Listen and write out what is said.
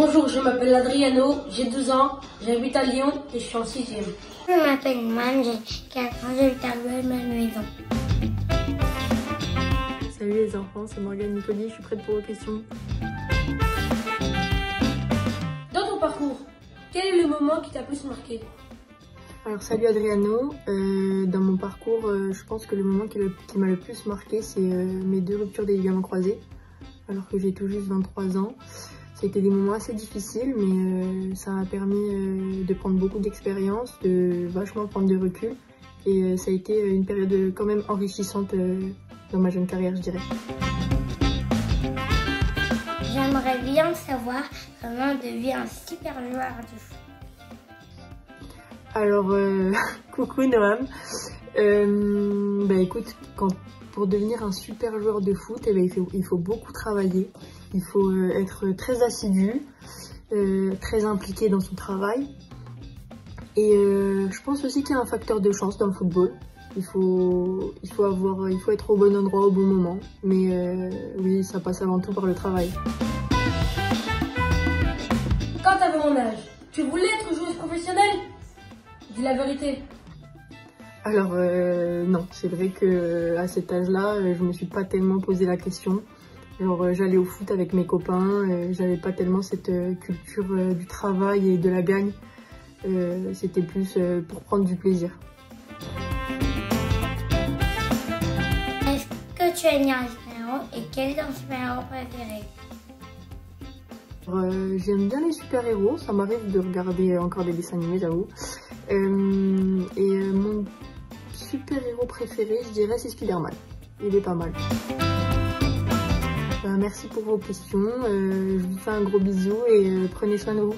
Bonjour, je m'appelle Adriano, j'ai 12 ans, j'habite à Lyon et je suis en 6e. Je m'appelle Man, j'ai 4 ans, j'habite à Lyon. Salut les enfants, c'est Morgane Nicoli, je suis prête pour vos questions. Dans ton parcours, quel est le moment qui t'a plus marqué? Alors salut Adriano, dans mon parcours, je pense que le moment qui m'a le plus marqué, c'est mes 2 ruptures des ligaments croisés, alors que j'ai tout juste 23 ans. Ça a été des moments assez difficiles, mais ça m'a permis de prendre beaucoup d'expérience, de vachement prendre de recul, et ça a été une période quand même enrichissante dans ma jeune carrière, je dirais. J'aimerais bien savoir comment on devient un super joueur de foot. Alors, coucou Noam. Bah écoute, pour devenir un super joueur de foot, eh bien, il faut beaucoup travailler. Il faut être très assidu, très impliqué dans son travail. Et je pense aussi qu'il y a un facteur de chance dans le football. Il faut être au bon endroit au bon moment. Mais oui, ça passe avant tout par le travail. Quand tu avais mon âge, tu voulais être joueuse professionnelle? Dis la vérité. Alors non, c'est vrai qu'à cet âge-là, je me suis pas tellement posé la question. Genre j'allais au foot avec mes copains, j'avais pas tellement cette culture du travail et de la gagne. C'était plus pour prendre du plaisir. Tu as né un super-héros et quel est ton super-héros préféré? J'aime bien les super-héros, ça m'arrive de regarder encore des dessins animés, j'avoue. Et mon super-héros préféré, je dirais, c'est Spider-Man. Il est pas mal. Merci pour vos questions, je vous fais un gros bisou et prenez soin de vous.